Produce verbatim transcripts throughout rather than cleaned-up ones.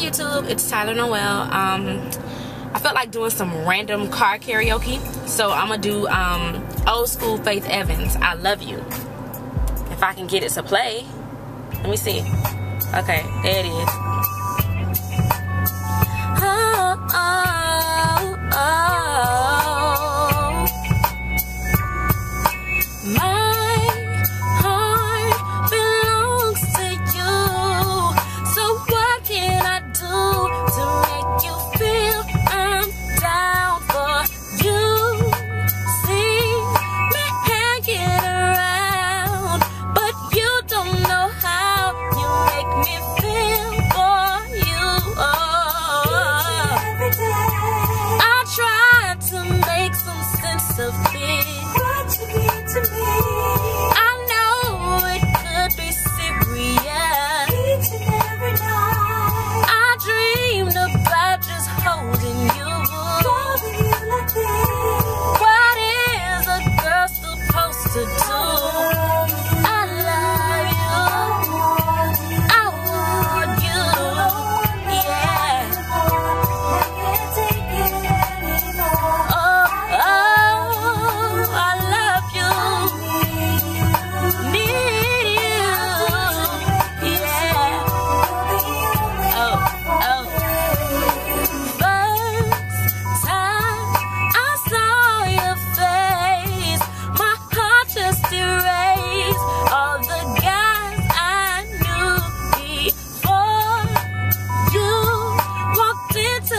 YouTube, it's Tyler Noel. Um, I felt like doing some random car karaoke, so I'm gonna do um, old school Faith Evans, "I Love You." If I can get it to play, let me see. Okay, there it is. Oh, oh, oh.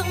My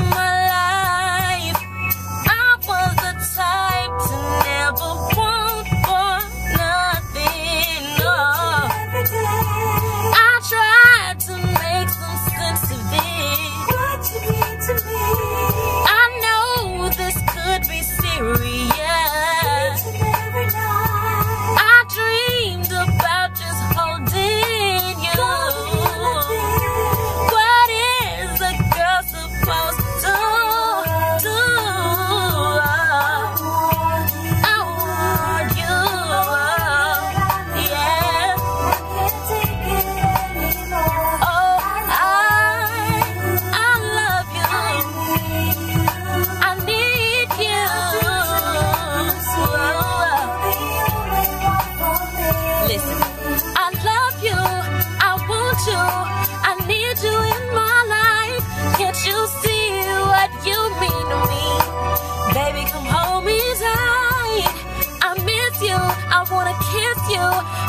I wanna kiss you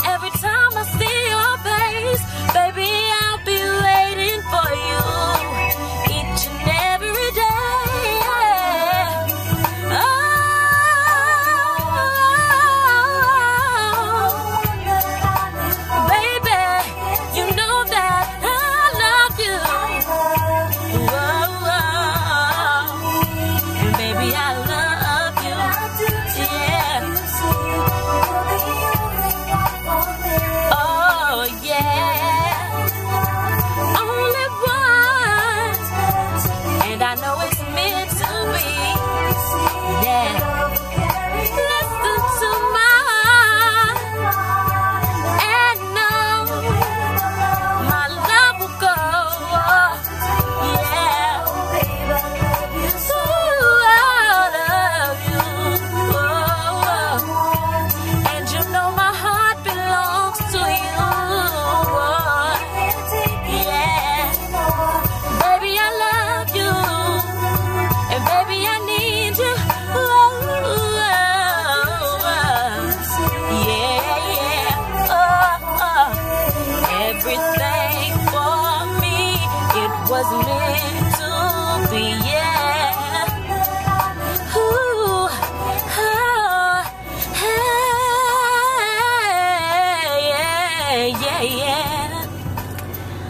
every time I see your face, baby. I'll be waiting for you each and every day. Oh, baby, you know that I love you. Oh, and baby, I love you. Yeah. I know it's meant to be. Yeah. Listen to my heart and know my love will go. Yeah. Ooh, I love you. Oh, and you know my heart belongs to you. Yeah. Baby, I love you. Was meant to be, yeah. Ooh, oh, hey, yeah, yeah.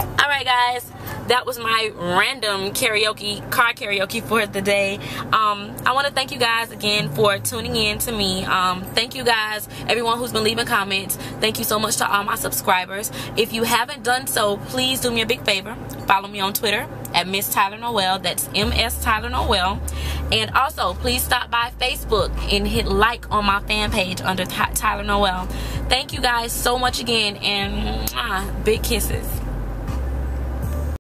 All right, guys, that was my random karaoke, car karaoke for the day. Um, I want to thank you guys again for tuning in to me. Um, thank you guys, everyone who's been leaving comments. Thank you so much to all my subscribers. If you haven't done so, please do me a big favor. Follow me on Twitter at Miss Tyler Noel. That's M S Tyler Noel. And also, please stop by Facebook and hit like on my fan page under Tyler Noel. Thank you guys so much again, and mwah, big kisses.